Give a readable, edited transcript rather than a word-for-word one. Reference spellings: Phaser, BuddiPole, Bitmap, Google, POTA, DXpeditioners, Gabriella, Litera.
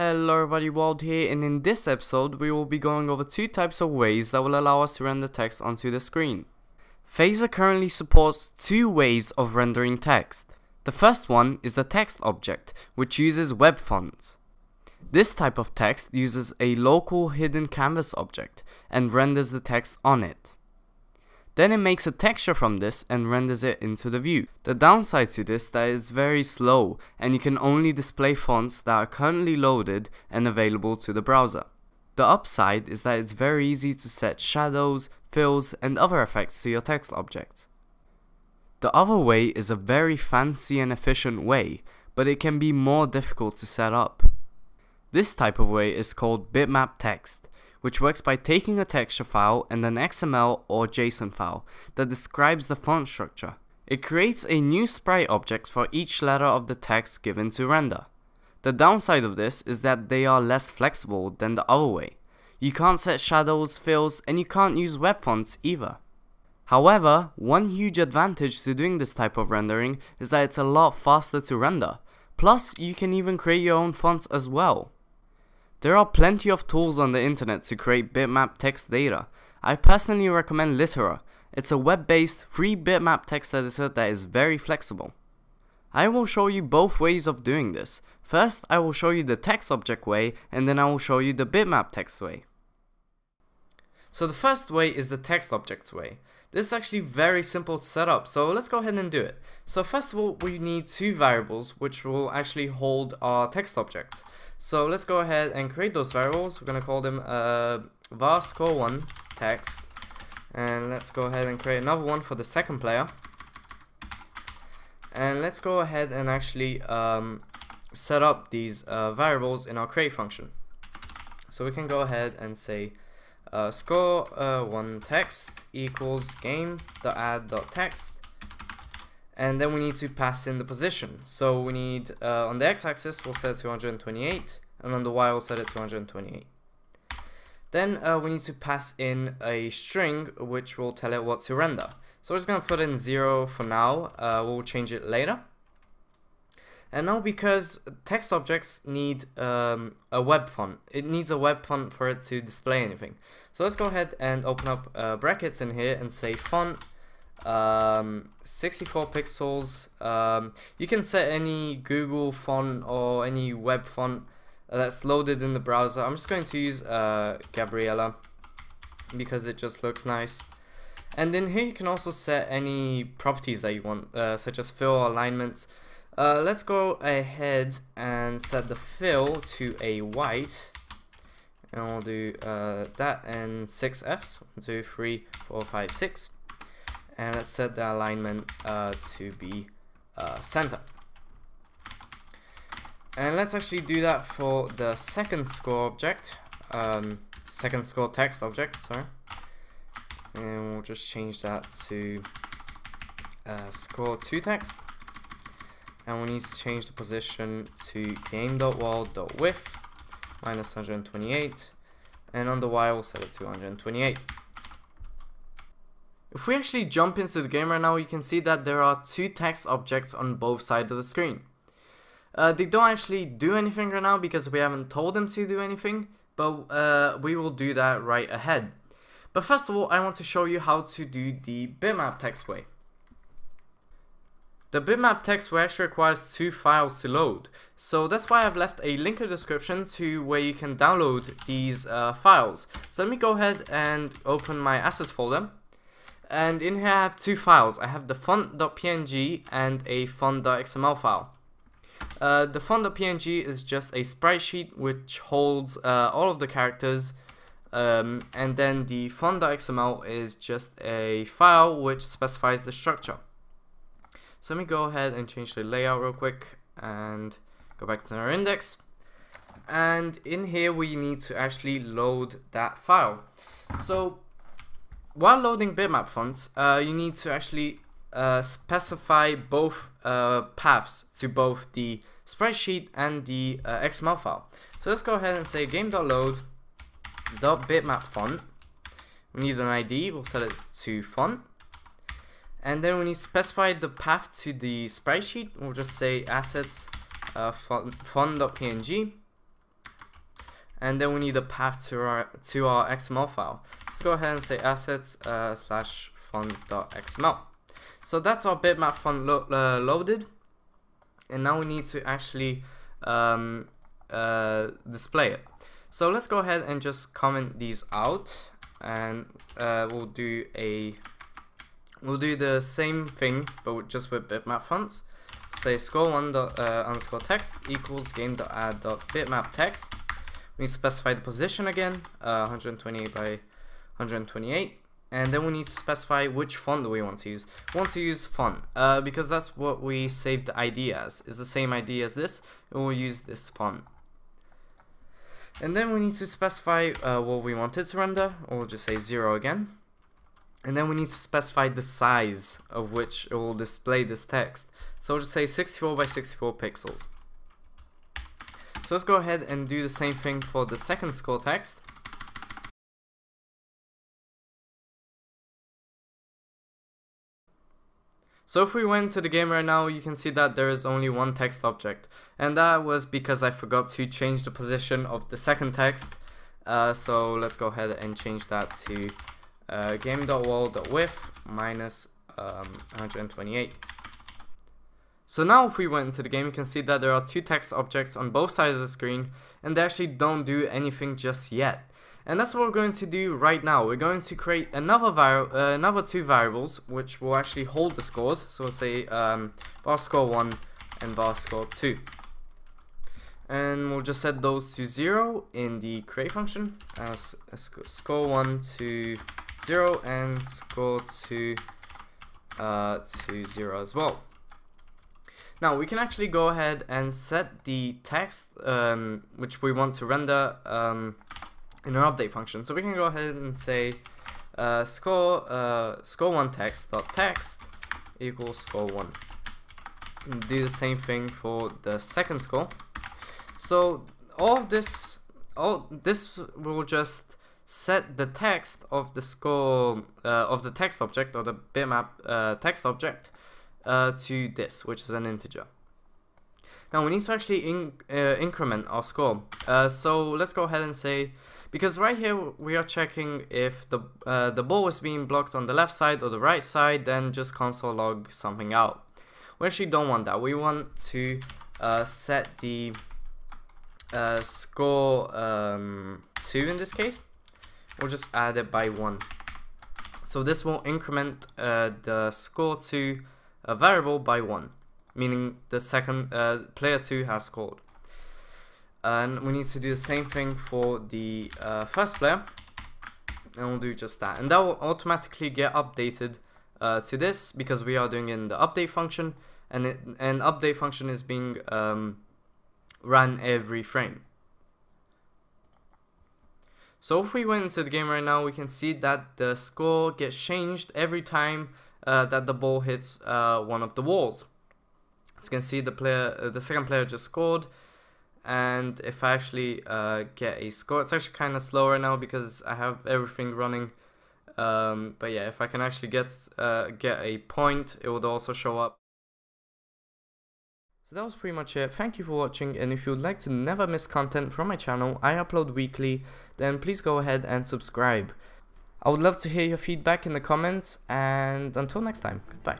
Hello everybody, Wald here, and in this episode we will be going over two types of ways that will allow us to render text onto the screen. Phaser currently supports two ways of rendering text. The first one is the text object, which uses web fonts. This type of text uses a local hidden canvas object and renders the text on it. Then it makes a texture from this and renders it into the view. The downside to this is that it's very slow and you can only display fonts that are currently loaded and available to the browser. The upside is that it's very easy to set shadows, fills and other effects to your text objects. The other way is a very fancy and efficient way, but it can be more difficult to set up. This type of way is called bitmap text, which works by taking a texture file and an XML or JSON file that describes the font structure. It creates a new sprite object for each letter of the text given to render. The downside of this is that they are less flexible than the other way. You can't set shadows, fills, and you can't use web fonts either. However, one huge advantage to doing this type of rendering is that it's a lot faster to render. Plus, you can even create your own fonts as well. There are plenty of tools on the internet to create bitmap text data. I personally recommend Litera. It's a web-based free bitmap text editor that is very flexible. I will show you both ways of doing this. First, I will show you the text object way, and then I will show you the bitmap text way. So the first way is the text object way. This is actually very simple to set up, so let's go ahead and do it. So first of all, we need two variables which will actually hold our text object. So let's go ahead and create those variables. We're going to call them var score1 text, and let's go ahead and create another one for the second player. And let's go ahead and actually set up these variables in our create function. So we can go ahead and say score1 text equals game.add.text, and then we need to pass in the position. So we need on the x-axis we'll set 228, and on the y we'll set it 228. Then we need to pass in a string which will tell it what to render. So we're just going to put in 0 for now. We'll change it later. And now, because text objects need a web font, it needs a web font for it to display anything. So let's go ahead and open up brackets in here and say font 64 pixels. You can set any Google font or any web font that's loaded in the browser. I'm just going to use Gabriella because it just looks nice. And in here you can also set any properties that you want, such as fill, alignments. Let's go ahead and set the fill to a white, and we'll do that and 6 Fs, 1, 2, 3, 4, 5, 6, and let's set the alignment to be center. And let's actually do that for the second score object, second score text object, sorry, and we'll just change that to score2 text. And we need to change the position to game.world.width minus 128, and on the y we'll set it to 128. If we actually jump into the game right now, you can see that there are two text objects on both sides of the screen. They don't actually do anything right now because we haven't told them to do anything, but we will do that right ahead. But first of all, I want to show you how to do the bitmap text way. The bitmap text way actually requires two files to load, so that's why I've left a link in the description to where you can download these files. So let me go ahead and open my assets folder, and in here I have two files. I have the font.png and a font.xml file. The font.png is just a sprite sheet which holds all of the characters, and then the font.xml is just a file which specifies the structure. So let me go ahead and change the layout real quick and go back to our index. And in here we need to actually load that file. So while loading bitmap fonts, you need to actually specify both paths to both the spreadsheet and the XML file. So let's go ahead and say game.load.bitmapfont. We need an ID, we'll set it to font. And then when you specify the path to the spreadsheet, we'll just say assets font.png, and then we need a path to our XML file. Let's go ahead and say assets slash font.xml. So that's our bitmap font loaded, and now we need to actually display it. So let's go ahead and just comment these out, and we'll do the same thing but just with bitmap fonts. Say score1 underscore text equals game.add.bitmap text. We specify the position again, 128 by 128, and then we need to specify which font that we want to use. We want to use font because that's what we saved the ID as. It's the same ID as this, and we'll use this font. And then we need to specify what we wanted to render, or we'll just say 0 again. And then we need to specify the size of which it will display this text. So we'll just say 64 by 64 pixels. So let's go ahead and do the same thing for the second score text. So if we went to the game right now, you can see that there is only one text object, and that was because I forgot to change the position of the second text. So let's go ahead and change that to game.wall.width minus 128. So now if we went into the game, you can see that there are two text objects on both sides of the screen, and they actually don't do anything just yet. And that's what we're going to do right now. We're going to create another two variables which will actually hold the scores. So we'll say var score 1 and var score 2. And we'll just set those to 0 in the create function, as score 1 to 0 and score 2 to 0 as well. Now we can actually go ahead and set the text which we want to render in our update function. So we can go ahead and say score1 text dot text equals score1. Do the same thing for the second score. So all this will just set the text of the score of the text object, or the bitmap text object, to this, which is an integer. Now we need to actually increment our score. So let's go ahead and say, because right here we are checking if the ball is being blocked on the left side or the right side, then just console log something out. We actually don't want that. We want to set the score 2 in this case. We'll just add it by 1. So this will increment the score 2 variable by 1, meaning the second player 2 has scored. And we need to do the same thing for the first player, and we'll do just that. And that will automatically get updated to this, because we are doing it in the update function, and an update function is being run every frame. So if we went into the game right now, we can see that the score gets changed every time that the ball hits one of the walls. As you can see, the second player just scored, and if I actually get a score, it's actually kind of slow right now because I have everything running. But yeah, if I can actually get a point, it would also show up. So that was pretty much it. Thank you for watching, and if you would like to never miss content from my channel, I upload weekly, then please go ahead and subscribe. I would love to hear your feedback in the comments, and until next time, goodbye.